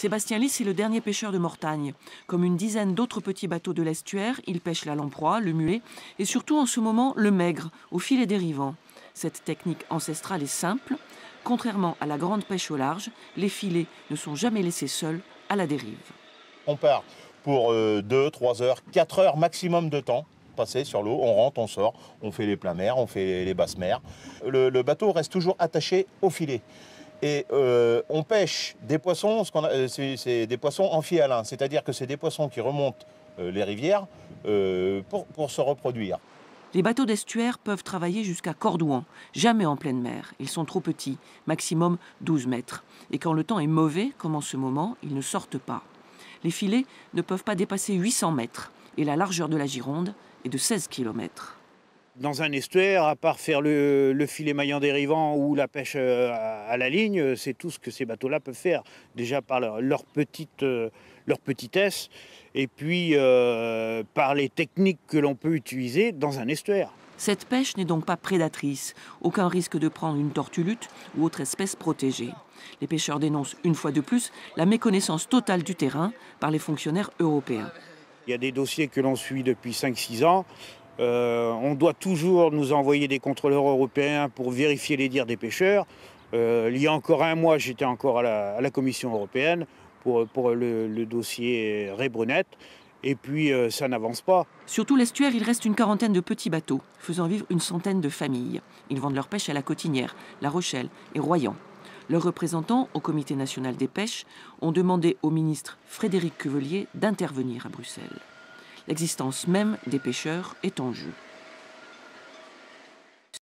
Sébastien Lys est le dernier pêcheur de Mortagne. Comme une dizaine d'autres petits bateaux de l'estuaire, il pêche la lamproie, le mulet et surtout en ce moment le maigre, au filet dérivant. Cette technique ancestrale est simple. Contrairement à la grande pêche au large, les filets ne sont jamais laissés seuls à la dérive. On part pour 2, 3 heures, 4 heures maximum de temps passé sur l'eau. On rentre, on sort, on fait les pleins mers, on fait les basses mers. Le bateau reste toujours attaché au filet. Et on pêche des poissons, c'est des poissons amphihalins, c'est-à-dire que c'est des poissons qui remontent les rivières pour se reproduire. Les bateaux d'estuaire peuvent travailler jusqu'à Cordouan, jamais en pleine mer. Ils sont trop petits, maximum 12 mètres. Et quand le temps est mauvais, comme en ce moment, ils ne sortent pas. Les filets ne peuvent pas dépasser 800 mètres et la largeur de la Gironde est de 16 km. Dans un estuaire, à part faire le filet maillant dérivant ou la pêche à la ligne, c'est tout ce que ces bateaux-là peuvent faire. Déjà par leur petitesse et puis par les techniques que l'on peut utiliser dans un estuaire. Cette pêche n'est donc pas prédatrice, aucun risque de prendre une tortue-lutte ou autre espèce protégée. Les pêcheurs dénoncent une fois de plus la méconnaissance totale du terrain par les fonctionnaires européens. Il y a des dossiers que l'on suit depuis 5-6 ans. On doit toujours nous envoyer des contrôleurs européens pour vérifier les dires des pêcheurs. Il y a encore un mois, j'étais encore à la Commission européenne pour le dossier Rebrunette. Et puis ça n'avance pas. Sur tout l'estuaire, il reste une quarantaine de petits bateaux, faisant vivre une centaine de familles. Ils vendent leur pêche à la Cotinière, La Rochelle et Royan. Leurs représentants, au Comité national des pêches, ont demandé au ministre Frédéric Cuvillier d'intervenir à Bruxelles. L'existence même des pêcheurs est en jeu.